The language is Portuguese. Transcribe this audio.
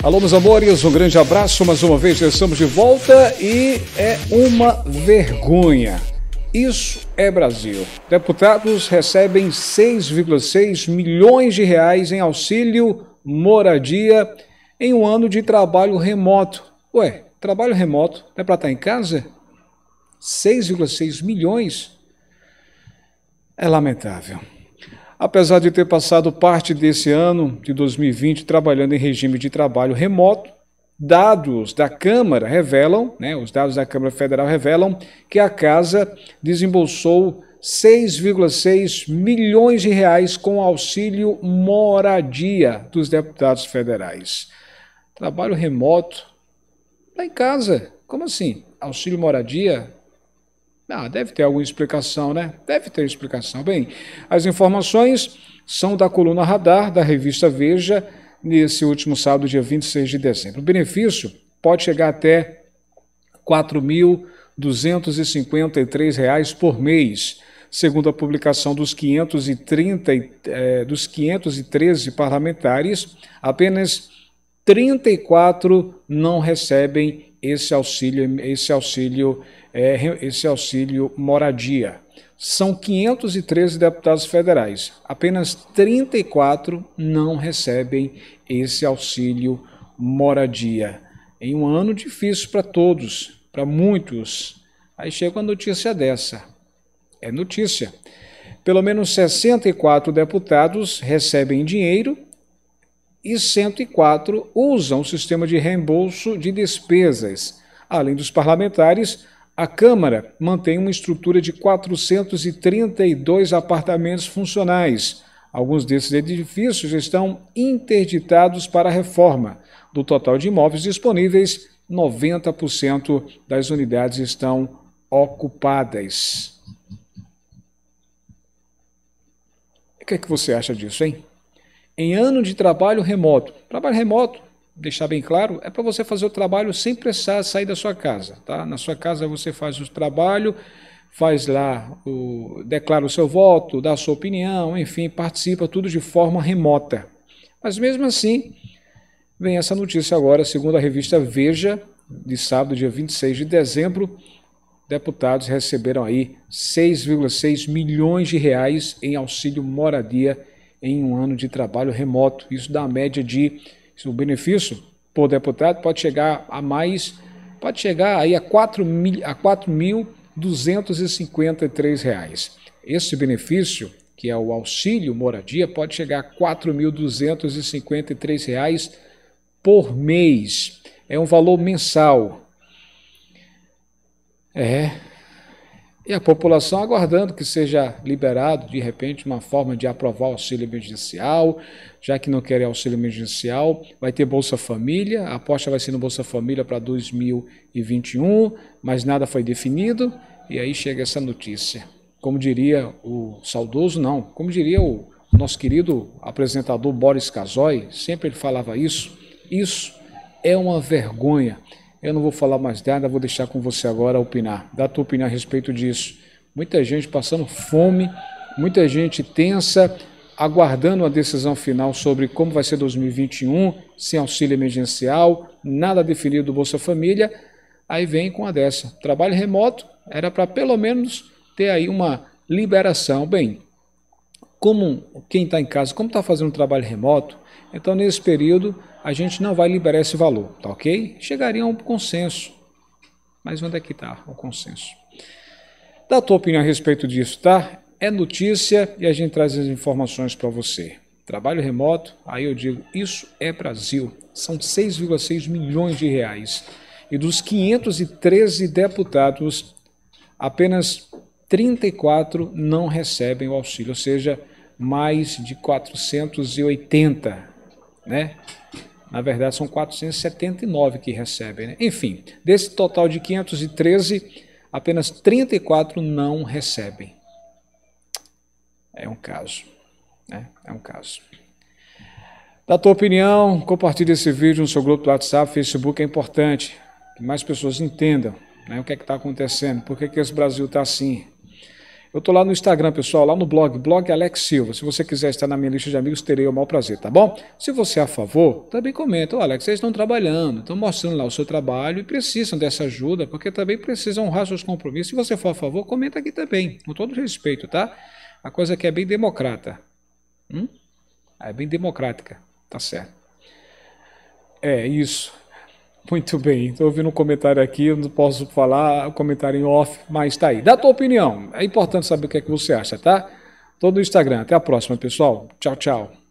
Alô, meus amores, um grande abraço, mais uma vez estamos de volta e é uma vergonha. Isso é Brasil. Deputados recebem 6,6 milhões de reais em auxílio moradia em um ano de trabalho remoto. Ué, trabalho remoto não é para estar em casa? 6,6 milhões? É lamentável. Apesar de ter passado parte desse ano de 2020 trabalhando em regime de trabalho remoto, dados da Câmara revelam, os dados da Câmara Federal revelam que a Casa desembolsou 6,6 milhões de reais com auxílio moradia dos deputados federais. Trabalho remoto, tá em casa, como assim? Auxílio moradia? Ah, deve ter alguma explicação, né? Deve ter explicação. Bem, as informações são da Coluna Radar, da revista Veja, nesse último sábado, dia 26 de dezembro. O benefício pode chegar até R$ 4.253 por mês, segundo a publicação dos 513 parlamentares, apenas 34 não recebem esse auxílio moradia. São 513 deputados federais, apenas 34 não recebem esse auxílio moradia. Em um ano difícil para todos, para muitos. Aí chega uma notícia dessa. É notícia. Pelo menos 64 deputados recebem dinheiro e 104 usam o sistema de reembolso de despesas. Além dos parlamentares, a Câmara mantém uma estrutura de 432 apartamentos funcionais. Alguns desses edifícios estão interditados para reforma. Do total de imóveis disponíveis, 90% das unidades estão ocupadas. O que é que você acha disso, hein? Em ano de trabalho remoto, deixar bem claro, é para você fazer o trabalho sem precisar sair da sua casa, tá? Na sua casa você faz o trabalho, faz lá, declara o seu voto, dá a sua opinião, enfim, participa tudo de forma remota. Mas mesmo assim, vem essa notícia agora, segundo a revista Veja, de sábado, dia 26 de dezembro, deputados receberam aí 6,6 milhões de reais em auxílio moradia em um ano de trabalho remoto. Isso dá a média de, o benefício por deputado pode chegar aí a R$ 4.253. Esse benefício, que é o auxílio moradia, pode chegar a R$ 4.253 por mês. É um valor mensal. E a população aguardando que seja liberado, de repente, uma forma de aprovar o auxílio emergencial, já que não querem auxílio emergencial, vai ter Bolsa Família, a aposta vai ser no Bolsa Família para 2021, mas nada foi definido, e aí chega essa notícia. Como diria o saudoso, não, como diria o nosso querido apresentador Boris Casoy, sempre ele falava isso é uma vergonha. Eu não vou falar mais nada, vou deixar com você agora opinar. Dá a tua opinião a respeito disso. Muita gente passando fome, muita gente tensa, aguardando a decisão final sobre como vai ser 2021, sem auxílio emergencial, nada definido do Bolsa Família. Aí vem com a dessa. Trabalho remoto era para pelo menos ter aí uma liberação. Bem, como quem está em casa, como está fazendo um trabalho remoto, então nesse período a gente não vai liberar esse valor, tá ok? Chegaria a um consenso. Mas onde é que está o consenso? Dá a tua opinião a respeito disso, tá? É notícia e a gente traz as informações para você. Trabalho remoto, aí eu digo, isso é Brasil. São 6,6 milhões de reais. E dos 513 deputados, apenas 34 não recebem o auxílio, ou seja, mais de 480, né? Na verdade, são 479 que recebem, né? Enfim, desse total de 513, apenas 34 não recebem. É um caso, né? É um caso. Da tua opinião, compartilha esse vídeo no seu grupo do WhatsApp, Facebook, é importante que mais pessoas entendam, né, o que é que está acontecendo, por que esse Brasil está assim. Eu estou lá no Instagram, pessoal, lá no blog Alex Silva. Se você quiser estar na minha lista de amigos, terei o maior prazer, tá bom? Se você é a favor, também comenta. Olha, Alex, vocês estão trabalhando, estão mostrando lá o seu trabalho e precisam dessa ajuda, porque também precisam honrar seus compromissos. Se você for a favor, comenta aqui também, com todo respeito, tá? A coisa aqui é bem democrata. É bem democrática, tá certo. É isso. Muito bem, estou ouvindo um comentário aqui, eu não posso falar o comentário em off, mas está aí. Dá a tua opinião, é importante saber o que é que você acha, tá? Tô no Instagram, até a próxima, pessoal. Tchau, tchau.